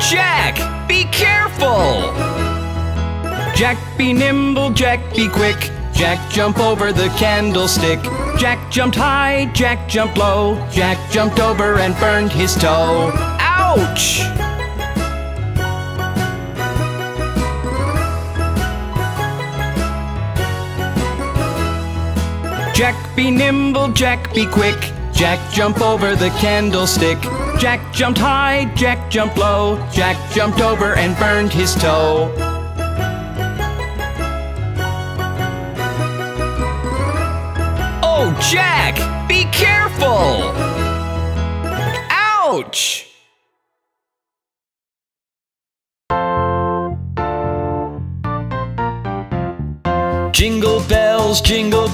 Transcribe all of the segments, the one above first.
Jack, be careful! Jack, be nimble, Jack, be quick. Jack, jump over the candlestick. Jack jumped high, Jack jumped low. Jack jumped over and burned his toe. Ouch! Jack, be nimble, Jack, be quick. Jack, jump over the candlestick. Jack jumped high, Jack jumped low. Jack jumped over and burned his toe. Oh, Jack, be careful! Ouch! Jingle bells, jingle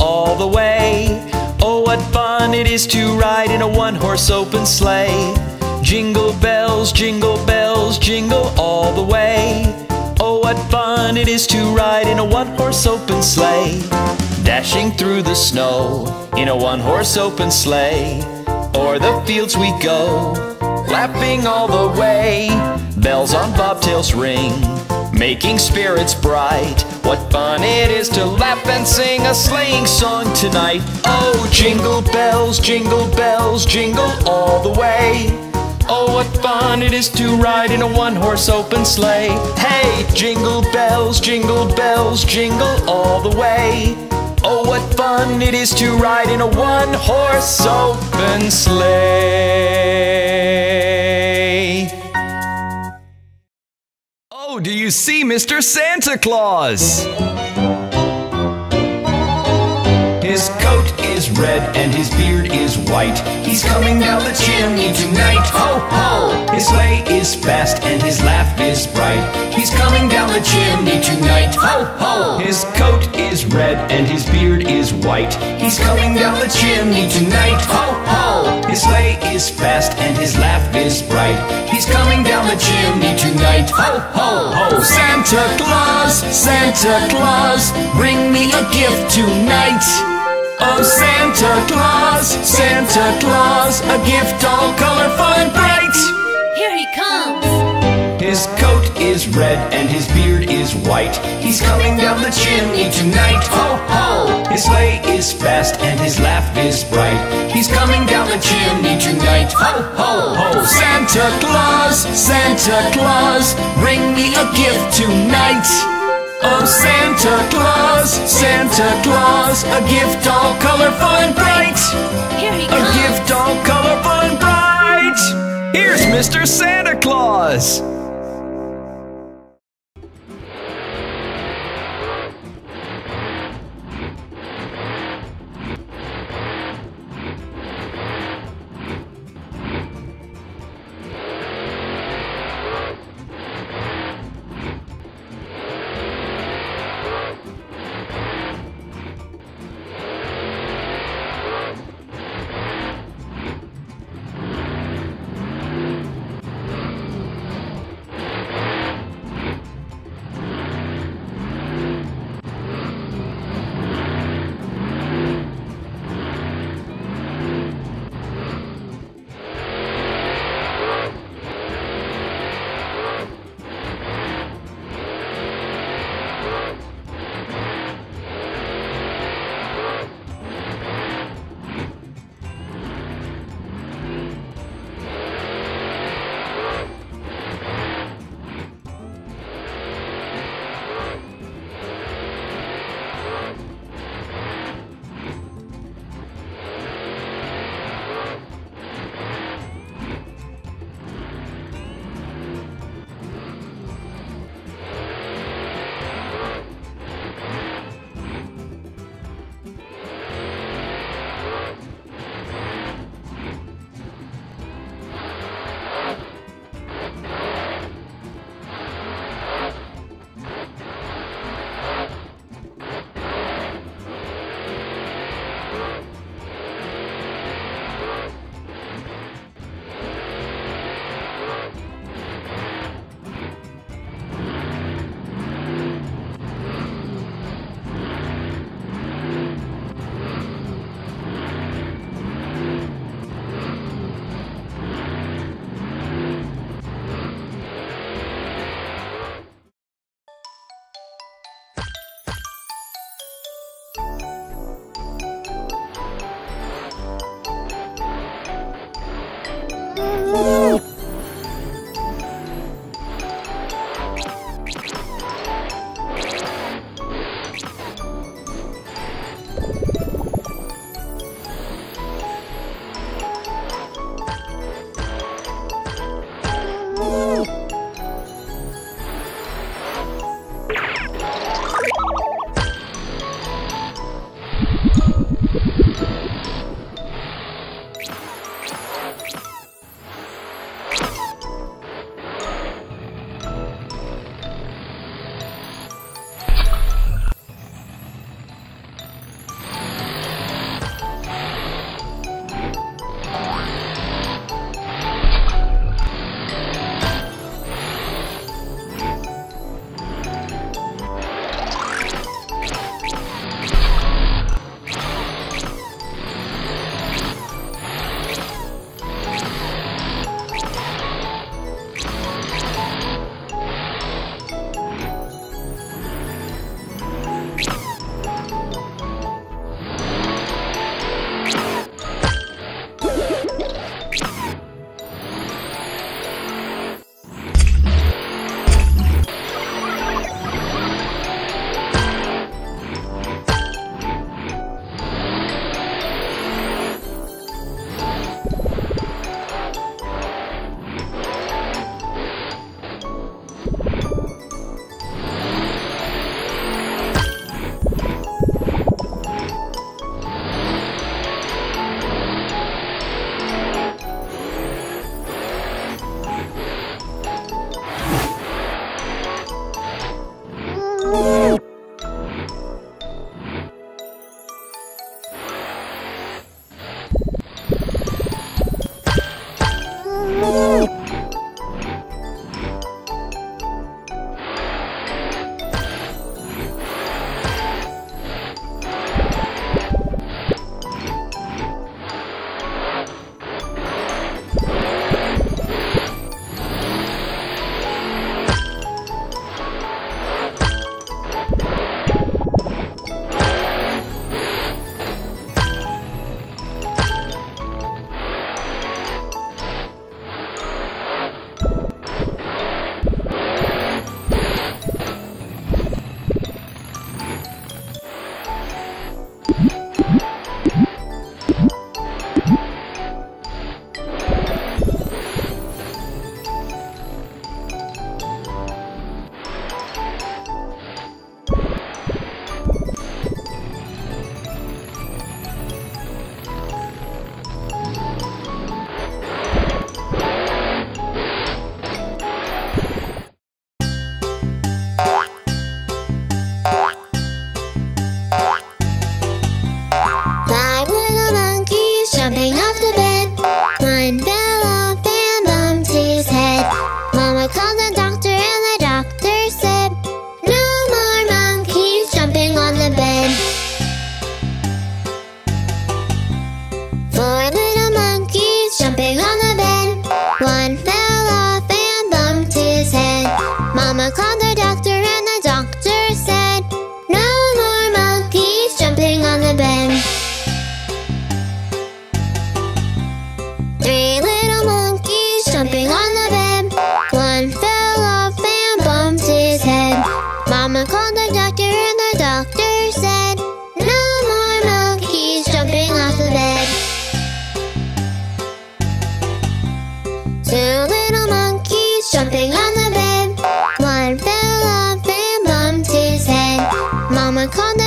all the way. Oh, what fun it is to ride in a one-horse open sleigh. Jingle bells, jingle all the way. Oh, what fun it is to ride in a one-horse open sleigh. Dashing through the snow in a one-horse open sleigh. O'er the fields we go, laughing all the way. Bells on bobtails ring, making spirits bright. What fun it is to laugh and sing a sleighing song tonight. Oh, jingle bells, jingle all the way. Oh, what fun it is to ride in a one-horse open sleigh. Hey, jingle bells, jingle all the way. Oh, what fun it is to ride in a one-horse open sleigh. Oh, do you see Mr. Santa Claus? His coat is red and his beard is white. He's coming down the chimney tonight. Ho, ho! His sleigh is fast and his laugh is bright. He's coming down the chimney tonight. Ho, ho! His coat is red and his beard is white. He's coming down the chimney tonight. Ho, ho! His sleigh is fast and his laugh is bright. He's coming down the chimney tonight. Ho, ho, ho! Santa Claus, Santa Claus, bring me a gift tonight. Oh, Santa Claus, Santa Claus, a gift all colorful and bright. Here he comes. His coat is red and his beard is white. He's coming down the chimney tonight. Ho, ho! His sleigh is fast and his laugh is bright. He's coming down the chimney tonight. Ho, ho, ho! Santa Claus, Santa Claus, bring me a gift tonight. Oh, Santa Claus, a gift all colorful and bright. Here he comes. A gift all colorful and bright. Here's Mr. Santa Claus.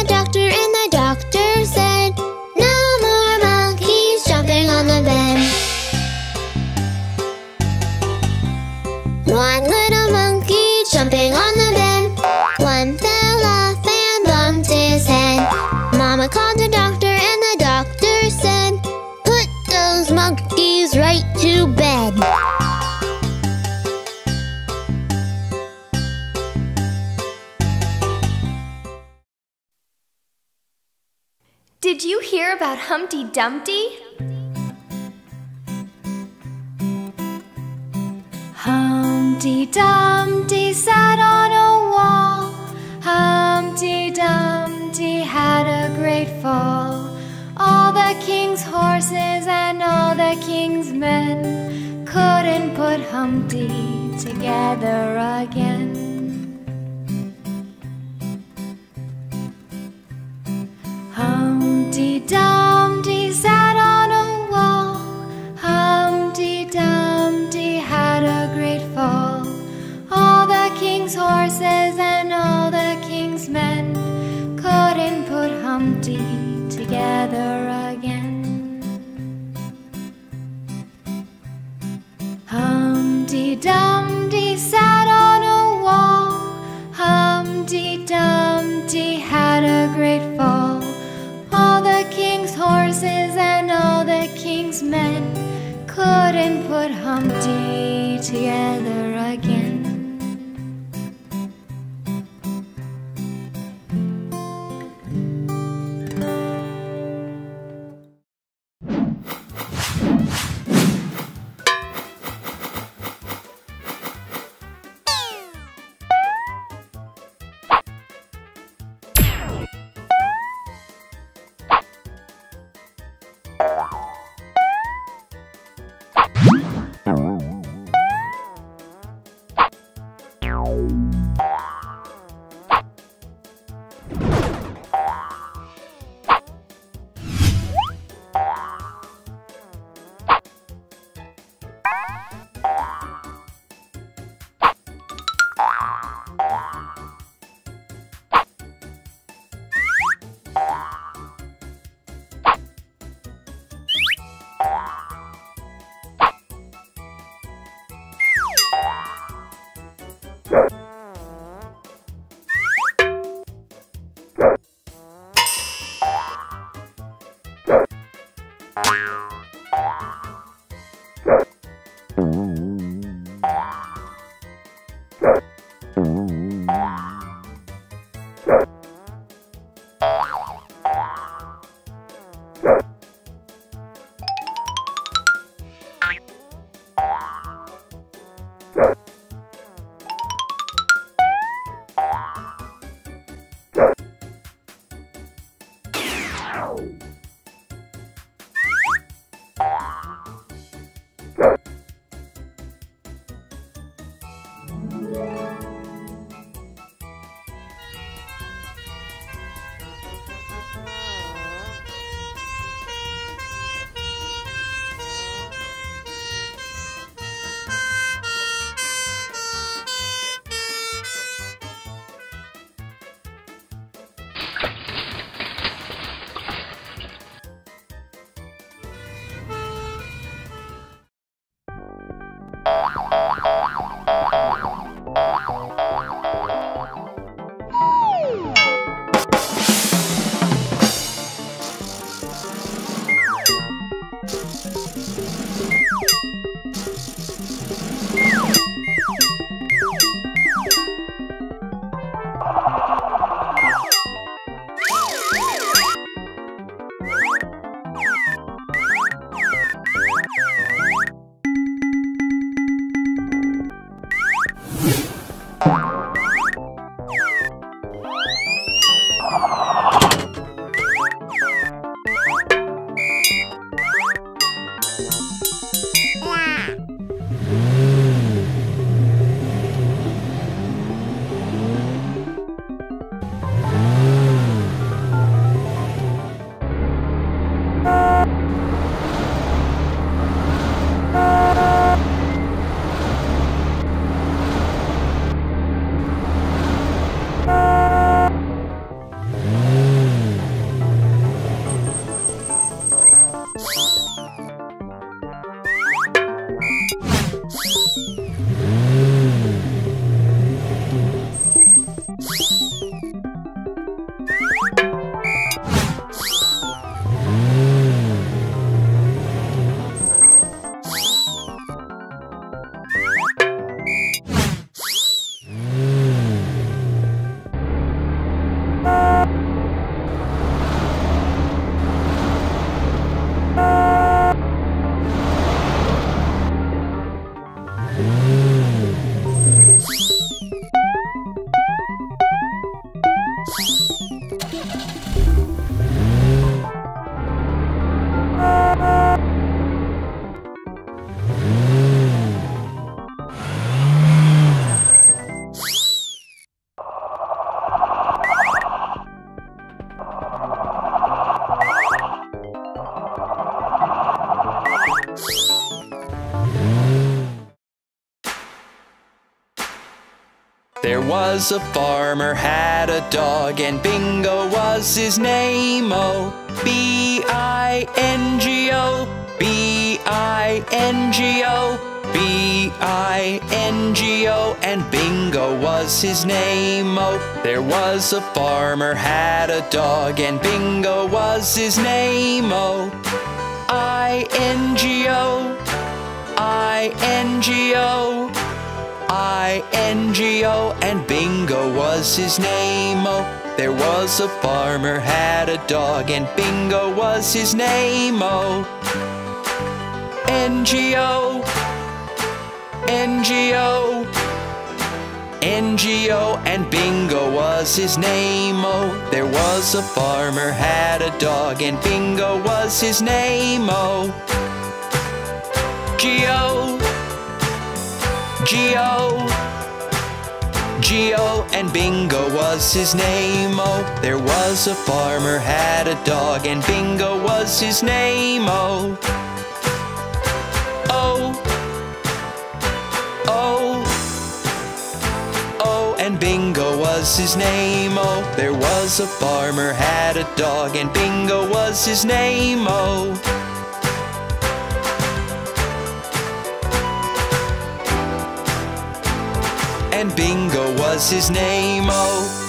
the doctor, and the doctor said, no more monkeys jumping on the bed. One little monkey jumping on the bed, one fell off and bumped his head. Mama called the doctor, and the doctor said, put those monkeys right to bed. Did you hear about Humpty Dumpty? Humpty Dumpty sat on a wall. Humpty Dumpty had a great fall. All the king's horses and all the king's men couldn't put Humpty together again. Humpty Dumpty sat on a wall. Humpty Dumpty had a great fall. All the king's horses and all the king's men couldn't put Humpty together again. Humpty Dumpty sat on a wall. Humpty Dumpty had a great fall. All the king's horses and all the king's men couldn't put Humpty together again. There was a farmer had a dog, and Bingo was his name-o. B-I-N-G-O, B-I-N-G-O, B-I-N-G-O, and Bingo was his name-o. There was a farmer had a dog, and Bingo was his name-o. I-N-G-O, I-N-G-O, I-N-G-O, and Bingo was his name-o. There was a farmer had a dog, and Bingo was his name-o. N-G-O, N-G-O, N-G-O, and Bingo was his name-o. There was a farmer had a dog, and Bingo was his name-o. G-O, G-O, G-O, and Bingo was his name-o. There was a farmer had a dog, and Bingo was his name-o. O, O, O, and Bingo was his name-o. There was a farmer had a dog, and Bingo was his name-o. And Bingo was his name-o.